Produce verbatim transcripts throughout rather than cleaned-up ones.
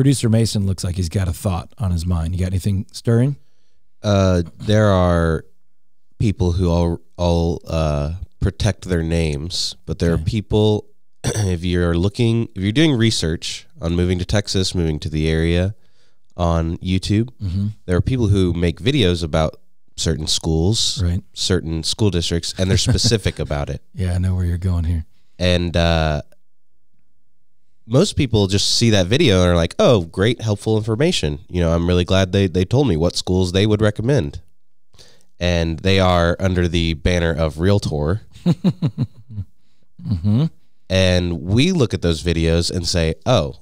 Producer Mason looks like he's got a thought on his mind. You got anything stirring? Uh, there are people who all, all uh, protect their names, but there okay. are people, if you're looking, if you're doing research on moving to Texas, moving to the area on YouTube, mm-hmm. there are people who make videos about certain schools, right. certain school districts, and they're specific about it. Yeah, I know where you're going here. And uh, most people just see that video and are like, oh, great, helpful information. You know, I'm really glad they, they told me what schools they would recommend. And they are under the banner of Realtor. mm-hmm. And we look at those videos and say, oh,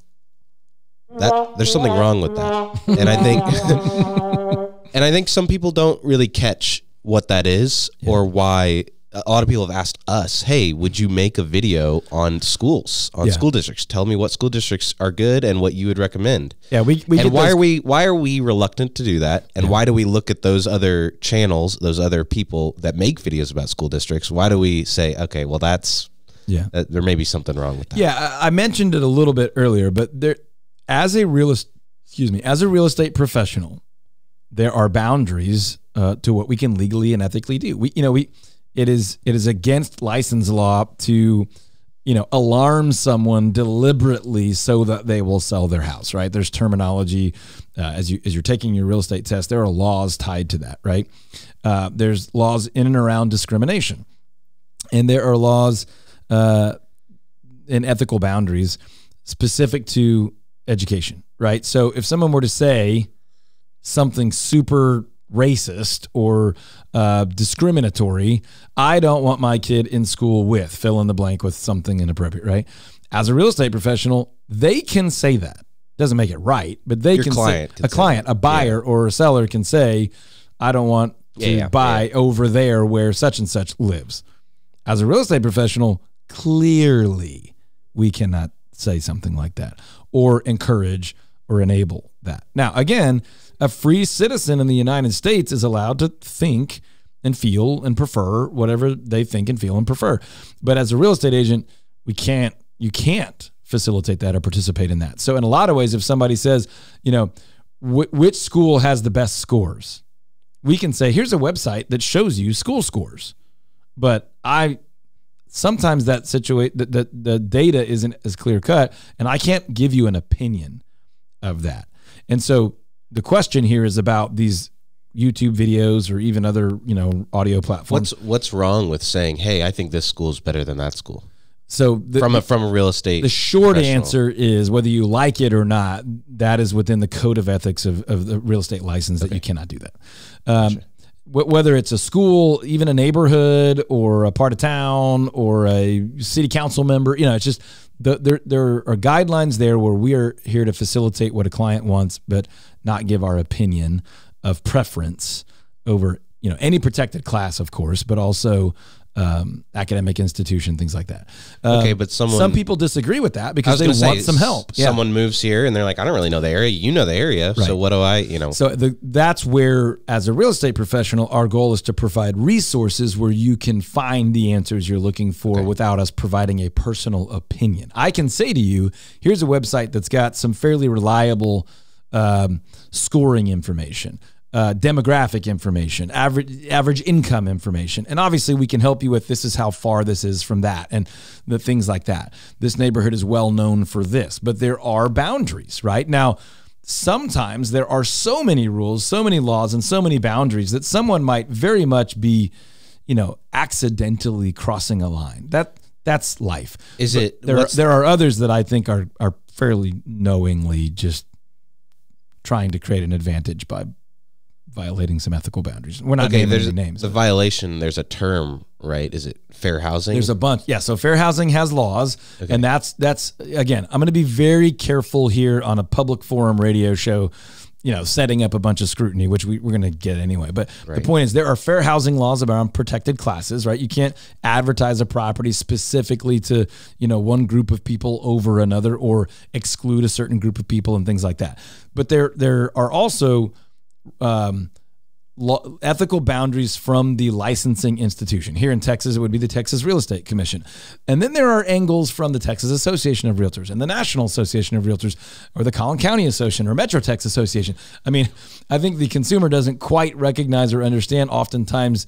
that there's something wrong with that. And I think and I think some people don't really catch what that is yeah. or why. A lot of people have asked us, hey, would you make a video on schools, on yeah. school districts? Tell me what school districts are good and what you would recommend. Yeah, we, we and why those... are we why are we reluctant to do that? And yeah. why do we look at those other channels, those other people that make videos about school districts? Why do we say, okay, well, that's yeah, uh, there may be something wrong with that? Yeah, I mentioned it a little bit earlier, but there, as a real excuse me, as a real estate professional, there are boundaries uh, to what we can legally and ethically do. We, you know, we. It is it is against license law to, you know, alarm someone deliberately so that they will sell their house, right? There's terminology uh, as you as you're taking your real estate test. There are laws tied to that, right? Uh, there's laws in and around discrimination, and there are laws uh, and ethical boundaries specific to education, right? So if someone were to say something super racist or uh, discriminatory, I don't want my kid in school with fill in the blank with something inappropriate, right? As a real estate professional, they can say that. Doesn't make it right, but they Your can client say, can a say client, it. a buyer yeah. or a seller can say, I don't want to yeah, buy yeah. over there where such and such lives. As a real estate professional, clearly we cannot say something like that or encourage or enable that. Now, again, a free citizen in the United States is allowed to think and feel and prefer whatever they think and feel and prefer. But as a real estate agent, we can't, you can't facilitate that or participate in that. So in a lot of ways, if somebody says, you know, wh which school has the best scores, we can say, here's a website that shows you school scores. But I, sometimes that situa- the, the, the data isn't as clear cut and I can't give you an opinion of that. And so the question here is about these YouTube videos or even other, you know, audio platforms. What's what's wrong with saying, "Hey, I think this school's better than that school"? So the, from a from a real estate, the short answer is whether you like it or not, that is within the code of ethics of, of the real estate license okay. that you cannot do that. Um, gotcha. Whether it's a school, even a neighborhood or a part of town or a city council member, you know, it's just the, there, there are guidelines there where we are here to facilitate what a client wants, but not give our opinion of preference over, you know, any protected class, of course, but also um, academic institution, things like that. Um, okay, but someone, some people disagree with that because they want some help. Someone yeah. moves here and they're like, I don't really know the area. You know the area. Right. So what do I, you know? So the, that's where, as a real estate professional, our goal is to provide resources where you can find the answers you're looking for okay. without us providing a personal opinion. I can say to you, here's a website that's got some fairly reliable Um, scoring information, uh, demographic information, average average income information. And obviously we can help you with this is how far this is from that and the things like that. This neighborhood is well known for this, but there are boundaries, right? Now, sometimes there are so many rules, so many laws, and so many boundaries that someone might very much be, you know, accidentally crossing a line. That That's life. Is but it? There are, there are others that I think are, are fairly knowingly just trying to create an advantage by violating some ethical boundaries. We're not okay, naming any names. The violation, there's a term, right? Is it fair housing? There's a bunch. Yeah, so fair housing has laws. Okay. And that's, that's again, I'm going to be very careful here on a public forum radio show, you know, setting up a bunch of scrutiny, which we, we're going to get anyway. But right. the point is there are fair housing laws about protected classes, right? You can't advertise a property specifically to, you know, one group of people over another or exclude a certain group of people and things like that. But there, there are also um, Law, ethical boundaries from the licensing institution. Here in Texas, it would be the Texas Real Estate Commission. And then there are angles from the Texas Association of Realtors and the National Association of Realtors or the Collin County Association or Metro Tex Association. I mean, I think the consumer doesn't quite recognize or understand oftentimes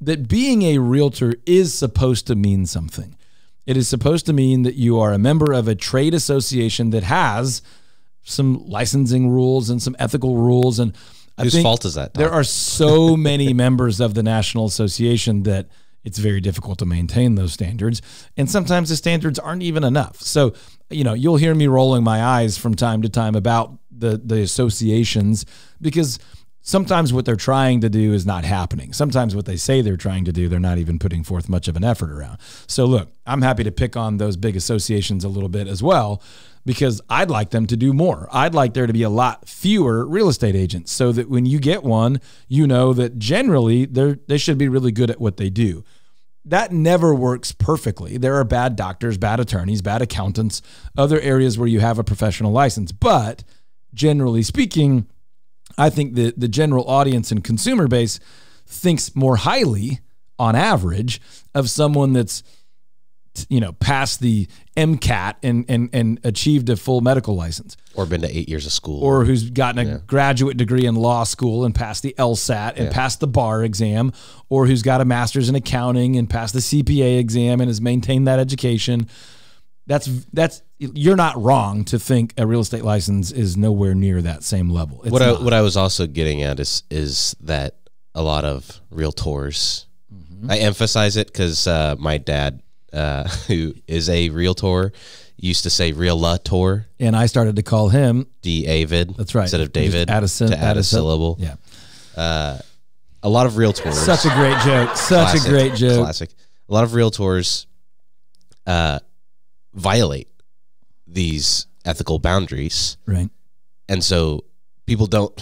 that being a realtor is supposed to mean something. It is supposed to mean that you are a member of a trade association that has some licensing rules and some ethical rules. And I Whose fault is that? Tom? There are so many members of the National Association that it's very difficult to maintain those standards. And sometimes the standards aren't even enough. So, you know, you'll hear me rolling my eyes from time to time about the, the associations, because sometimes what they're trying to do is not happening. Sometimes what they say they're trying to do, they're not even putting forth much of an effort around. So look, I'm happy to pick on those big associations a little bit as well, because I'd like them to do more. I'd like there to be a lot fewer real estate agents so that when you get one, you know that generally they're, they should be really good at what they do. That never works perfectly. There are bad doctors, bad attorneys, bad accountants, other areas where you have a professional license. But generally speaking, I think the, the general audience and consumer base thinks more highly on average of someone that's, you know, passed the MCAT and, and, and achieved a full medical license. Or been to eight years of school. Or who's gotten a yeah. graduate degree in law school and passed the LSAT and yeah. passed the bar exam. Or who's got a master's in accounting and passed the C P A exam and has maintained that education. That's, that's, you're not wrong to think a real estate license is nowhere near that same level. It's what I, what I was also getting at is, is that a lot of realtors, mm-hmm. I emphasize it because uh, my dad, uh, who is a realtor, used to say realtor. And I started to call him D-Avid. That's right. Instead of David, add a to add a syllable. Yeah. Uh, a lot of realtors. Such a great joke. Such classic, a great joke. Classic. A lot of realtors, uh, violate these ethical boundaries. Right. And so people don't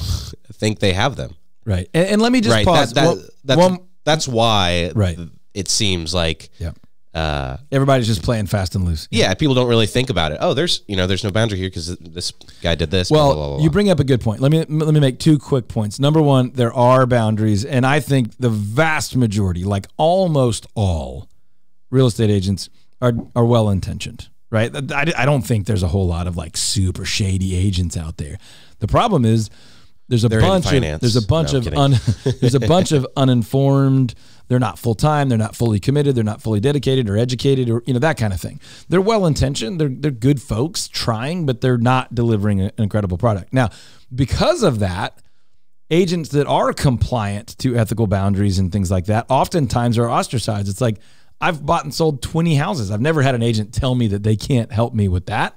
think they have them. Right. And, and let me just right. pause. That, that, well, that's, well, that's why right. it seems like yeah. uh, everybody's just playing fast and loose. Yeah. yeah. People don't really think about it. Oh, there's, you know, there's no boundary here because this guy did this. Well, blah, blah, blah, blah. You bring up a good point. Let me, let me make two quick points. Number one, there are boundaries. And I think the vast majority, like almost all real estate agents, Are, are well-intentioned, right? I, I don't think there's a whole lot of like super shady agents out there. The problem is there's a they're bunch of there's a bunch no, of un, there's a bunch of uninformed. They're not full-time. They're not fully committed. They're not fully dedicated or educated or you know that kind of thing. They're well-intentioned. They're they're good folks trying, but they're not delivering an incredible product. Now, because of that, agents that are compliant to ethical boundaries and things like that oftentimes are ostracized. It's like, I've bought and sold twenty houses. I've never had an agent tell me that they can't help me with that.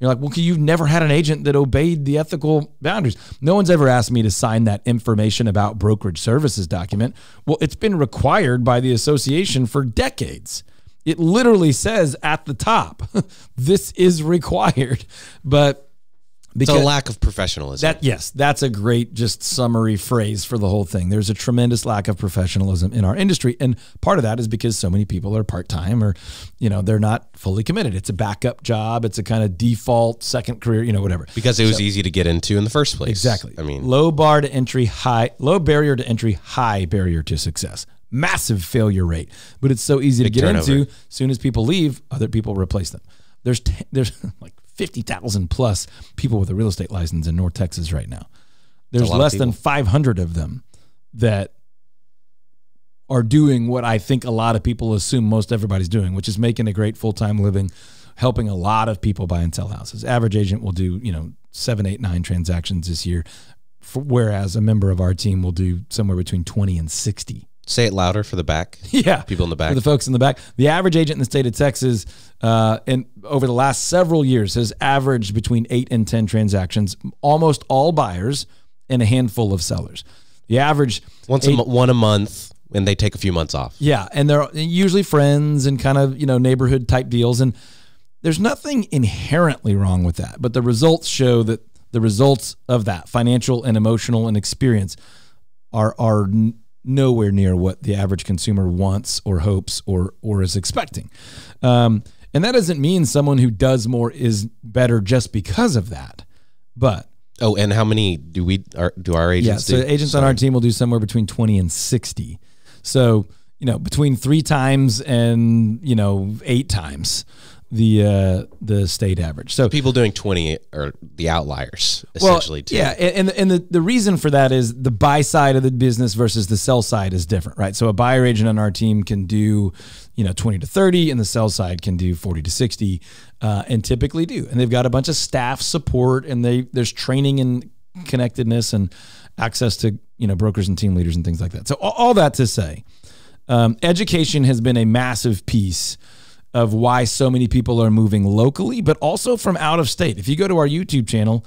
You're like, well, you've never had an agent that obeyed the ethical boundaries. No one's ever asked me to sign that information about brokerage services document. Well, it's been required by the association for decades. It literally says at the top, this is required, but it's a lack of professionalism. That, yes, that's a great just summary phrase for the whole thing. There's a tremendous lack of professionalism in our industry. And part of that is because so many people are part-time or, you know, they're not fully committed. It's a backup job. It's a kind of default second career, you know, whatever. Because it was so, easy to get into in the first place. Exactly. I mean, low bar to entry, high, low barrier to entry, high barrier to success. Massive failure rate. But it's so easy to get turnover. into. As soon as people leave, other people replace them. There's, there's like, fifty thousand plus people with a real estate license in North Texas right now. There's less than five hundred of them that are doing what I think a lot of people assume most everybody's doing, which is making a great full-time living, helping a lot of people buy and sell houses. Average agent will do, you know, seven, eight, nine transactions this year, for, whereas a member of our team will do somewhere between twenty and sixty. Say it louder for the back. Yeah. People in the back. For the folks in the back. The average agent in the state of Texas uh, and over the last several years has averaged between eight and ten transactions, almost all buyers and a handful of sellers. The average... Once eight, a one a month, and they take a few months off. Yeah, and they're usually friends and kind of, you know, neighborhood type deals. And there's nothing inherently wrong with that, but the results show that the results of that, financial and emotional and experience, are... are nowhere near what the average consumer wants or hopes or or is expecting. Um, and that doesn't mean someone who does more is better just because of that. But Oh, and how many do we our, do our agents? Yeah, so do? agents Sorry. on our team will do somewhere between twenty and sixty. So you know, between three times and you know eight times the uh, the state average. So people doing twenty are the outliers, essentially. Well, too. Yeah, and and the the reason for that is the buy side of the business versus the sell side is different, right? So a buyer agent on our team can do, you know, twenty to thirty, and the sell side can do forty to sixty, uh, and typically do. And they've got a bunch of staff support, and they there's training and connectedness and access to you know brokers and team leaders and things like that. So all, all that to say, um, education has been a massive piece of why so many people are moving locally, but also from out of state. If you go to our YouTube channel,